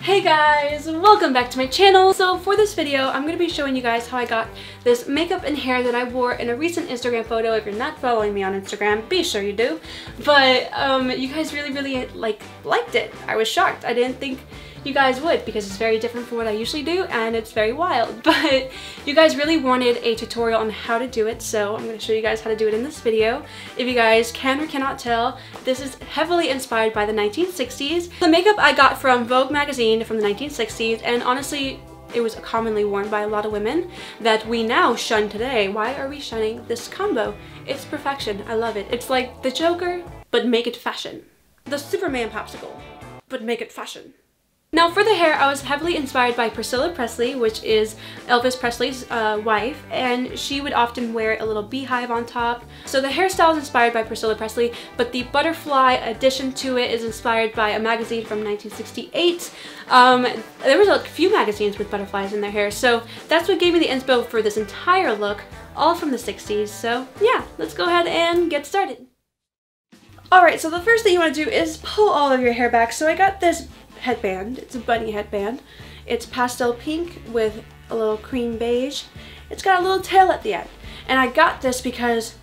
Hey guys, welcome back to my channel. So for this video, I'm going to be showing you guys how I got this makeup and hair that I wore in a recent Instagram photo. If you're not following me on Instagram, be sure you do. But you guys really liked it. I was shocked. I didn't think you guys would, because it's very different from what I usually do and it's very wild. But you guys really wanted a tutorial on how to do it, so I'm going to show you guys how to do it in this video. If you guys can or cannot tell, this is heavily inspired by the 1960s. The makeup I got from Vogue magazine from the 1960s, and honestly, it was commonly worn by a lot of women that we now shun today. Why are we shunning this combo? It's perfection. I love it. It's like the Joker, but make it fashion. The Superman popsicle, but make it fashion. Now for the hair, I was heavily inspired by Priscilla Presley, which is Elvis Presley's wife, and she would often wear a little beehive on top. So the hairstyle is inspired by Priscilla Presley, but the butterfly addition to it is inspired by a magazine from 1968. There was a few magazines with butterflies in their hair, so that's what gave me the inspo for this entire look, all from the 60s. So yeah, let's go ahead and get started. Alright, so the first thing you want to do is pull all of your hair back. So I got this headband. It's a bunny headband. It's pastel pink with a little cream beige. It's got a little tail at the end. And I got this because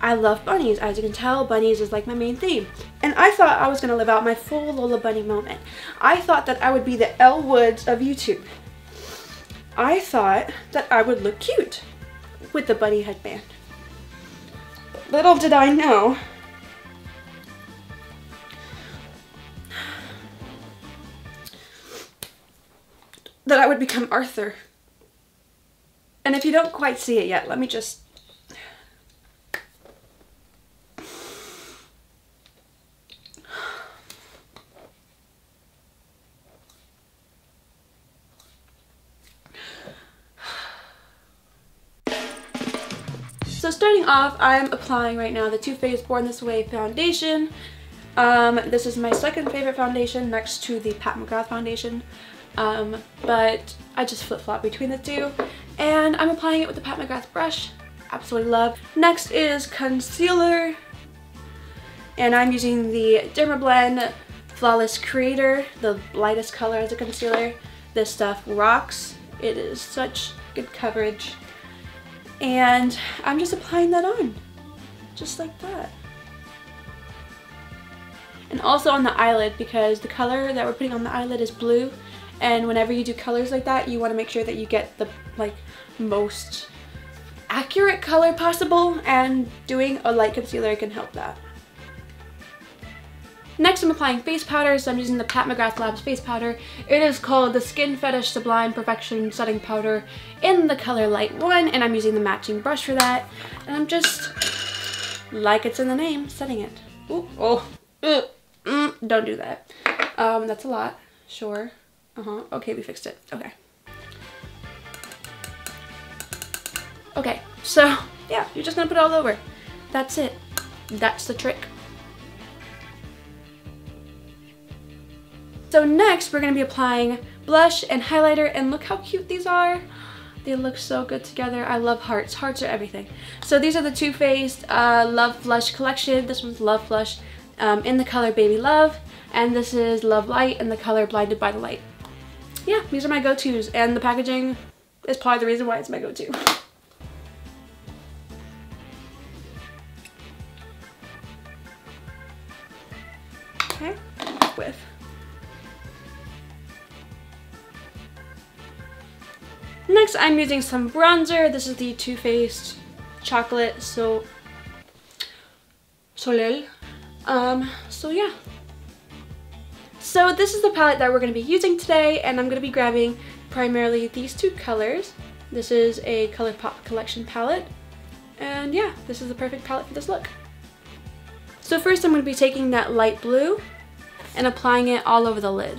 I love bunnies. As you can tell, bunnies is like my main theme. And I thought I was going to live out my full Lola Bunny moment. I thought that I would be the Elle Woods of YouTube. I thought that I would look cute with the bunny headband. But little did I know, that I would become Arthur. And if you don't quite see it yet, let me just... So starting off, I'm applying right now the Too Faced Born This Way foundation. This is my second favorite foundation next to the Pat McGrath foundation. But I just flip-flop between the two, and I'm applying it with the Pat McGrath brush. Absolutely love. Next is concealer, and I'm using the Dermablend Flawless Creator, the lightest color as a concealer. This stuff rocks. It is such good coverage, and I'm just applying that on, just like that. And also on the eyelid, because the color that we're putting on the eyelid is blue. And whenever you do colors like that, you want to make sure that you get the most accurate color possible, and doing a light concealer can help that. Next, I'm applying face powder, so I'm using the Pat McGrath Labs face powder. It is called the Skin Fetish Sublime Perfection Setting Powder in the color Light 1, and I'm using the matching brush for that. And I'm just, like it's in the name, setting it. Ooh, oh, don't do that. That's a lot, sure. Okay, we fixed it. Okay, so yeah, you're just gonna put it all over. That's it. That's the trick. So next, we're gonna be applying blush and highlighter, and look how cute these are. They look so good together. I love hearts. Hearts are everything. So these are the Too Faced Love Flush collection. This one's Love Flush in the color Baby Love, and this is Love Light in the color Blinded by the Light. Yeah, these are my go-tos, and the packaging is probably the reason why it's my go-to. Okay, whiff. Next, I'm using some bronzer. This is the Too Faced Chocolate Soleil. So yeah. So this is the palette that we're going to be using today, and I'm going to be grabbing primarily these two colors. This is a ColourPop collection palette, and yeah, this is the perfect palette for this look. So first I'm going to be taking that light blue and applying it all over the lid.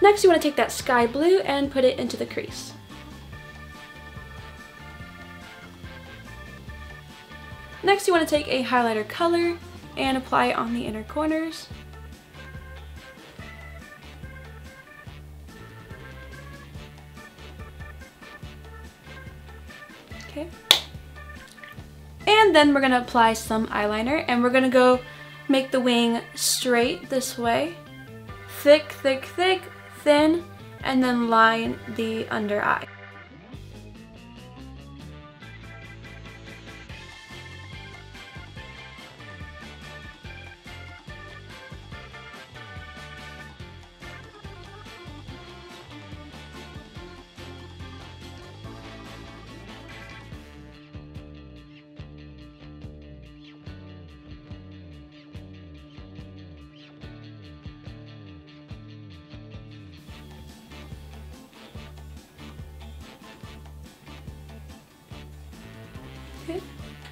Next, you want to take that sky blue and put it into the crease. Next, you want to take a highlighter color and apply it on the inner corners. Okay. And then we're gonna apply some eyeliner, and we're gonna go make the wing straight this way. Thick, thick, thick, thin, and then line the under eye. Okay.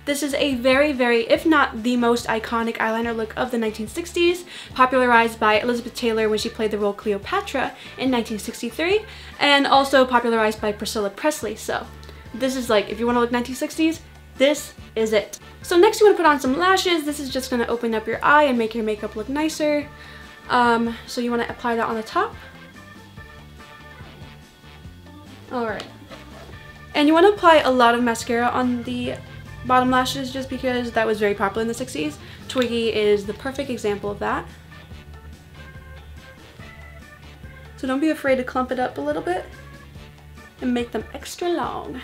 This is a very, very, if not the most iconic eyeliner look of the 1960s, popularized by Elizabeth Taylor when she played the role Cleopatra in 1963, and also popularized by Priscilla Presley. So this is like, if you want to look 1960s, this is it. So next you want to put on some lashes. This is just going to open up your eye and make your makeup look nicer. So you want to apply that on the top. Alright. And you want to apply a lot of mascara on the bottom lashes just because that was very popular in the 60s. Twiggy is the perfect example of that. So don't be afraid to clump it up a little bit and make them extra long.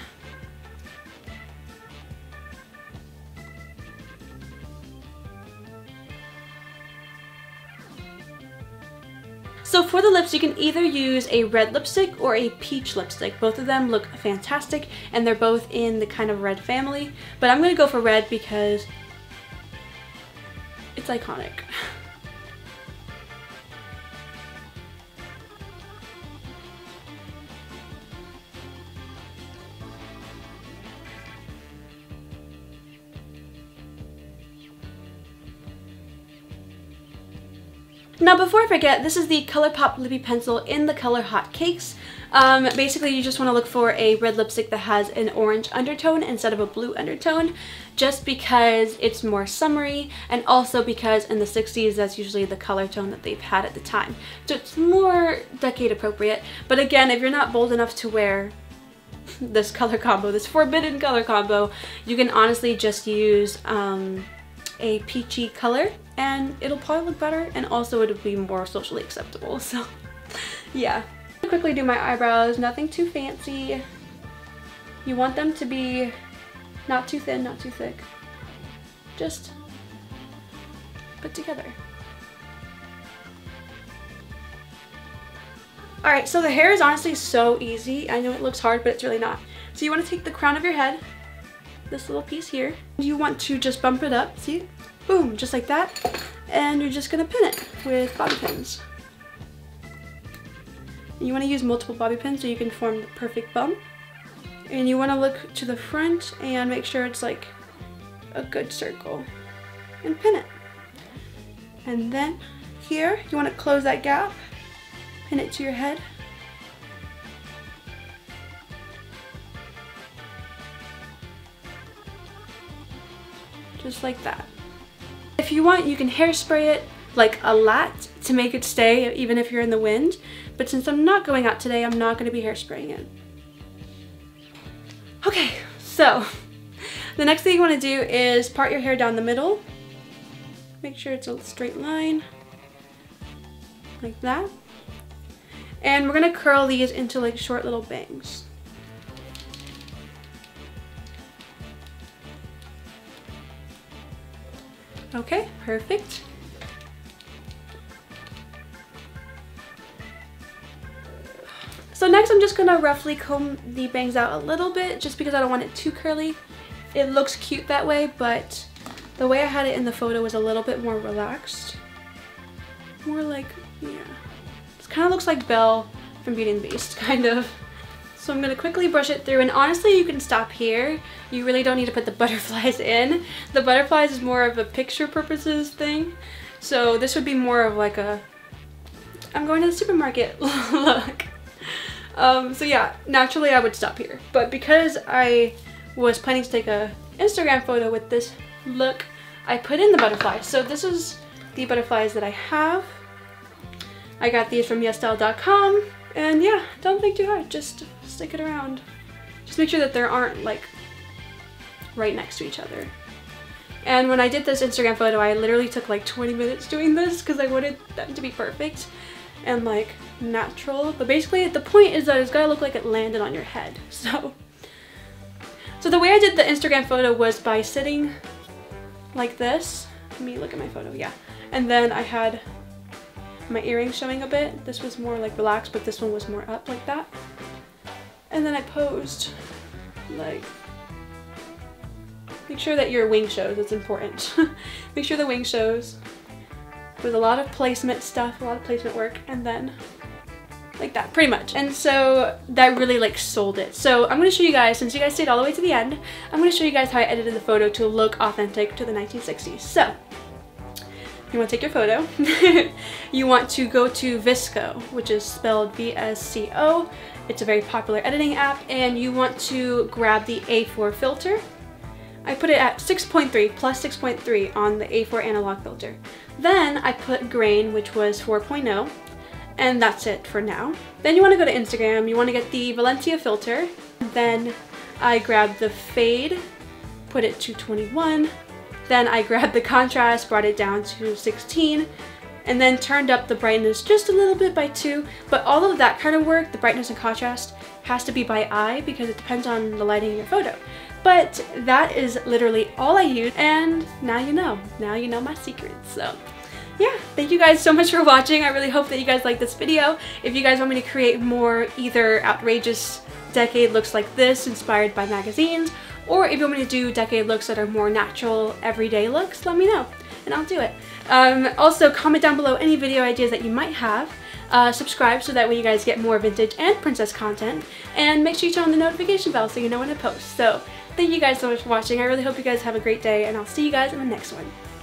So for the lips, you can either use a red lipstick or a peach lipstick. Both of them look fantastic, and they're both in the kind of red family. But I'm going to go for red because it's iconic. Now before I forget, this is the ColourPop Lippy Pencil in the color Hot Cakes. Basically you just want to look for a red lipstick that has an orange undertone instead of a blue undertone, just because it's more summery, and also because in the 60s that's usually the color tone that they've had at the time. So it's more decade appropriate, but again, if you're not bold enough to wear this color combo, this forbidden color combo, you can honestly just use a peachy color, and it'll probably look better, and also it'll be more socially acceptable, so yeah. I'll quickly do my eyebrows, nothing too fancy. You want them to be not too thin, not too thick. Just put together. Alright, so the hair is honestly so easy. I know it looks hard, but it's really not. So you want to take the crown of your head, this little piece here. You want to just bump it up, see? Boom, just like that. And you're just gonna pin it with bobby pins. And you wanna use multiple bobby pins so you can form the perfect bump. And you wanna look to the front and make sure it's like a good circle. And pin it. And then here, you wanna close that gap, pin it to your head. Just like that. If you want, you can hairspray it like a lot to make it stay even if you're in the wind, but since I'm not going out today, I'm not going to be hairspraying it. Okay, so the next thing you want to do is part your hair down the middle. Make sure it's a straight line, like that. And we're going to curl these into like short little bangs. Okay, perfect. So next I'm just gonna roughly comb the bangs out a little bit just because I don't want it too curly. It looks cute that way, but the way I had it in the photo was a little bit more relaxed. More like, yeah. It kind of looks like Belle from Beauty and the Beast, kind of. So I'm going to quickly brush it through, and honestly you can stop here. You really don't need to put the butterflies in. The butterflies is more of a picture purposes thing. So this would be more of like a, I'm going to the supermarket look. So yeah, naturally I would stop here. But because I was planning to take an Instagram photo with this look, I put in the butterflies. So this is the butterflies that I have. I got these from YesStyle.com. And yeah, don't think too hard, just stick it around. Just make sure that there aren't like right next to each other. And when I did this Instagram photo, I literally took like 20 minutes doing this because I wanted them to be perfect and like natural. But basically the point is that it's gotta look like it landed on your head. So the way I did the Instagram photo was by sitting like this. Let me look at my photo, yeah. And then I had my earrings showing a bit. This was more like relaxed, but this one was more up like that. And then I posed like, make sure that your wing shows, it's important. Make sure the wing shows. There's a lot of placement stuff, a lot of placement work, and then like that, pretty much. And so that really like sold it. So I'm gonna show you guys, since you guys stayed all the way to the end, I'm gonna show you guys how I edited the photo to look authentic to the 1960s. So, you wanna take your photo. You want to go to VSCO, which is spelled VSCO. It's a very popular editing app, and you want to grab the A4 filter. I put it at 6.3, plus 6.3 on the A4 analog filter. Then I put grain, which was 4.0, and that's it for now. Then you wanna go to Instagram, you wanna get the Valencia filter. Then I grabbed the fade, put it to 21. Then I grabbed the contrast, brought it down to 16, and then turned up the brightness just a little bit by 2. But all of that kind of work, the brightness and contrast, has to be by eye because it depends on the lighting in your photo. But that is literally all I used, and now you know my secrets. So yeah, thank you guys so much for watching. I really hope that you guys liked this video. If you guys want me to create more either outrageous decade looks like this, inspired by magazines, or if you want me to do decade looks that are more natural, everyday looks, let me know, and I'll do it. Also, comment down below any video ideas that you might have. Subscribe so that when you guys get more vintage and princess content, and make sure you turn on the notification bell so you know when I post. So thank you guys so much for watching. I really hope you guys have a great day, and I'll see you guys in the next one.